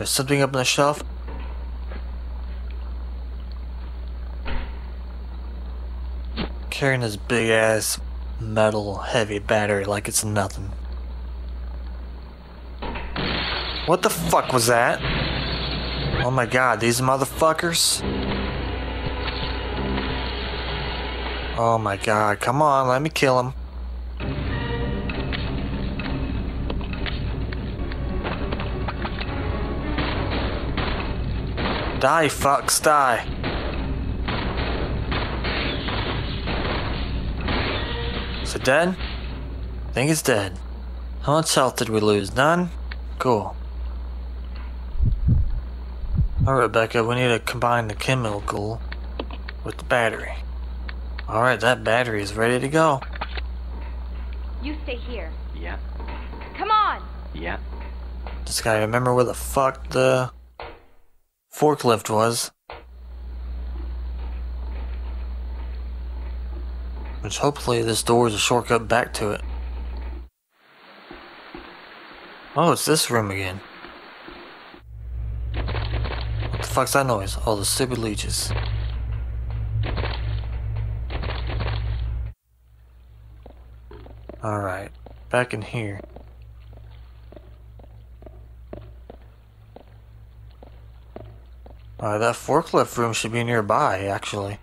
There's something up on the shelf. Carrying this big ass metal heavy battery like it's nothing. What the fuck was that? Oh my god, these motherfuckers. Oh my god, come on, let me kill him. Die, fucks, die. Is it dead? I think it's dead. How much health did we lose? None? Cool. Alright, Rebecca, we need to combine the chemical with the battery. Alright, that battery is ready to go. You stay here. Yeah. Come on! Yeah. Just gotta remember where the fuck the forklift was. Which hopefully this door is a shortcut back to it. Oh, it's this room again. What the fuck's that noise? Oh, the stupid leeches. Alright, back in here. Alright, that forklift room should be nearby, actually.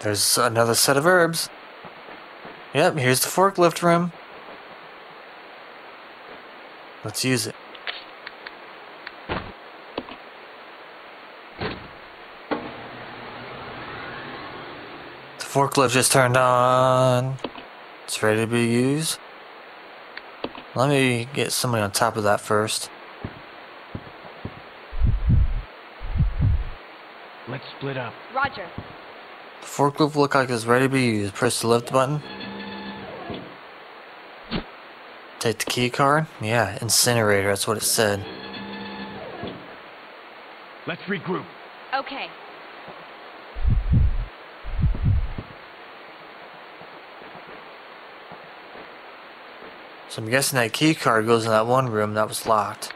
There's another set of herbs. Yep, here's the forklift room. Let's use it. The forklift just turned on. It's ready to be used. Let me get somebody on top of that first. Let's split up. Roger. The forklift looks like it's ready to be used. Press the lift button. Take the key card. Yeah, incinerator. That's what it said. Let's regroup. Okay. So I'm guessing that key card goes in that one room that was locked.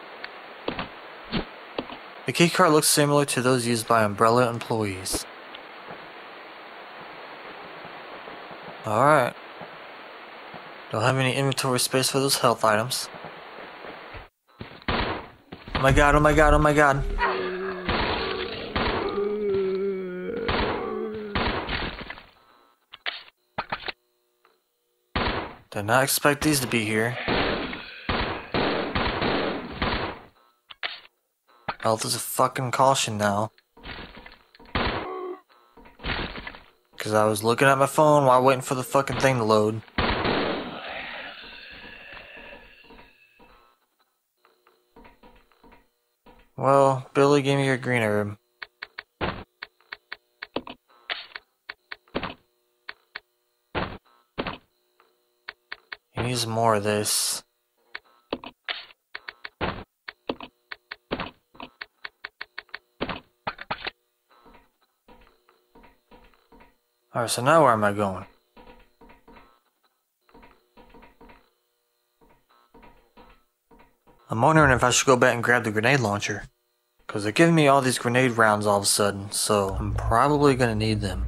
The key card looks similar to those used by Umbrella employees. Alright. Don't have any inventory space for those health items. Oh my god, oh my god, oh my god. Did not expect these to be here. Health is a fucking caution now. Cause I was looking at my phone while waiting for the fucking thing to load. Well, Billy, give me your green herb. He needs more of this. Alright, so now where am I going? I'm wondering if I should go back and grab the grenade launcher. Because they're giving me all these grenade rounds all of a sudden, so I'm probably going to need them.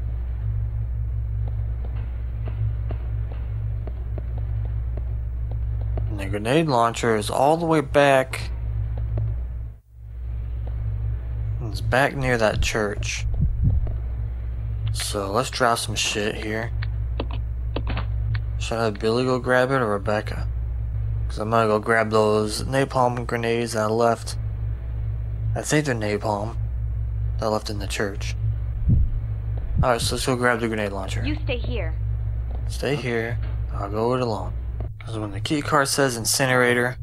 And the grenade launcher is all the way back. It's back near that church. So let's drop some shit here. Should I have Billy go grab it or Rebecca? Because I'm gonna go grab those napalm grenades that I left. I think they're napalm that I left in the church. Alright, so let's go grab the grenade launcher. You stay here. Stay here. I'll go it alone. Because when the key card says incinerator,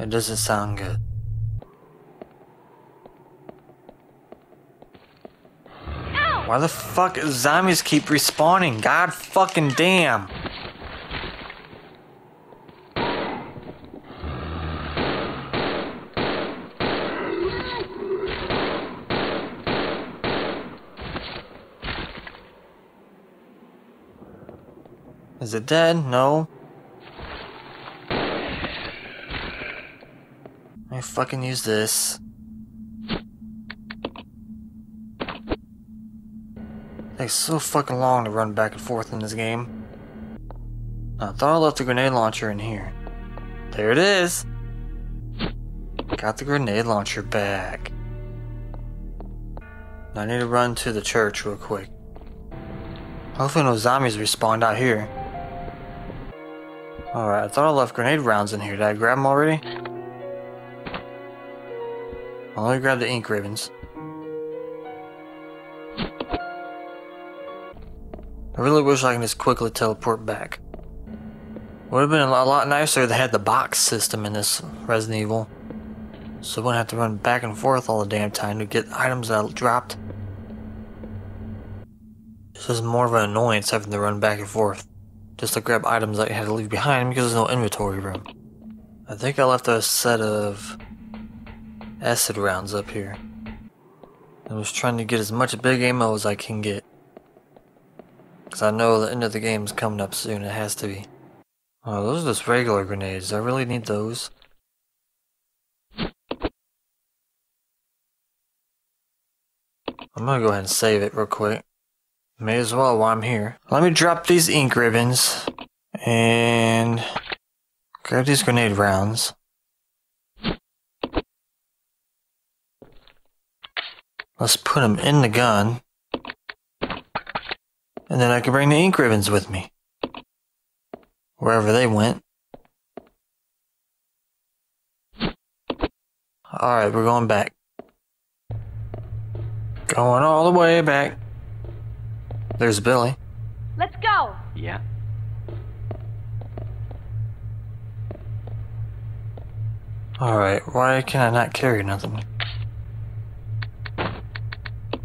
it doesn't sound good. Why the fuck zombies keep respawning? God fucking damn. Is it dead? No. me fucking use this. Takes so fucking long to run back and forth in this game. I thought I left the grenade launcher in here. There it is! Got the grenade launcher back. I need to run to the church real quick. Hopefully no zombies respawned out here. Alright, I thought I left grenade rounds in here. Did I grab them already? I'll only grab the ink ribbons. I really wish I can just quickly teleport back. Would have been a lot nicer if they had the box system in this Resident Evil. So I wouldn't have to run back and forth all the damn time to get items that I dropped. This is more of an annoyance having to run back and forth just to grab items that I had to leave behind because there's no inventory room. I think I left a set of acid rounds up here. I was trying to get as much big ammo as I can get. Because I know the end of the game is coming up soon, it has to be. Oh, those are just regular grenades. I really need those. I'm gonna go ahead and save it real quick. May as well while I'm here. Let me drop these ink ribbons. And grab these grenade rounds. Let's put them in the gun. And then I can bring the ink ribbons with me. Wherever they went. Alright, we're going back. Going all the way back. There's Billy. Let's go! Yeah. Alright, why can I not carry nothing?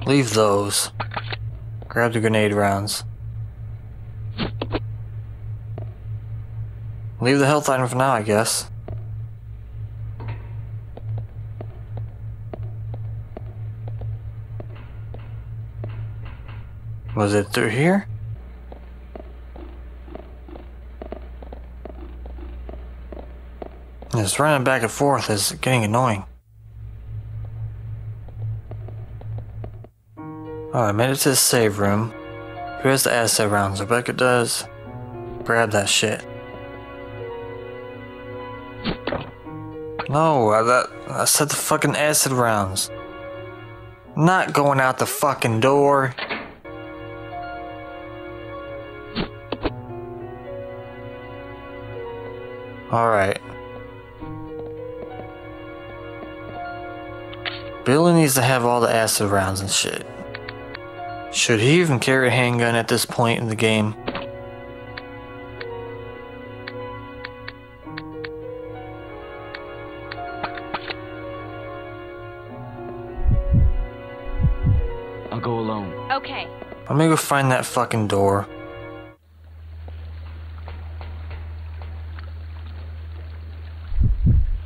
Leave those. Grab the grenade rounds. Leave the health item for now, I guess. Was it through here? This running back and forth is getting annoying. Alright, I made it to the save room. Who has the asset rounds? Rebecca does. Grab that shit. No, I said the fucking acid rounds. Not going out the fucking door. Alright. Billy needs to have all the acid rounds and shit. Should he even carry a handgun at this point in the game? I'll go alone. Okay. Let me go find that fucking door.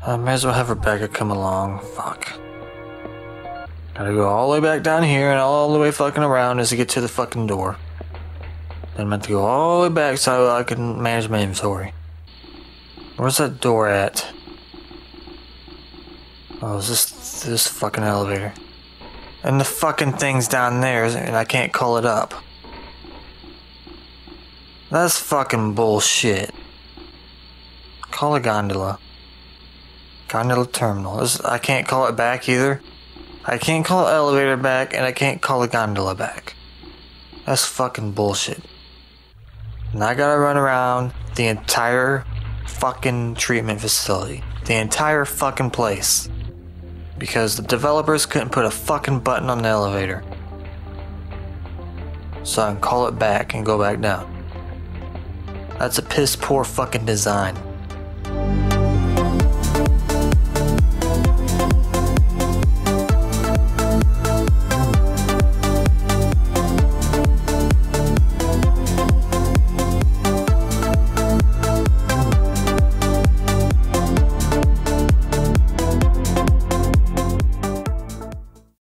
I may as well have Rebecca come along. Fuck. Gotta go all the way back down here and all the way fucking around as to get to the fucking door. Then I'm gonna have to go all the way back so I can manage my inventory. Where's that door at? Oh, is this fucking elevator? And the fucking thing's down there and I can't call it up. That's fucking bullshit. Call a gondola. Gondola terminal. I can't call it back either. I can't call an elevator back, and I can't call a gondola back. That's fucking bullshit. And I gotta run around the entire fucking treatment facility. The entire fucking place. Because the developers couldn't put a fucking button on the elevator. So I can call it back and go back down. That's a piss poor fucking design.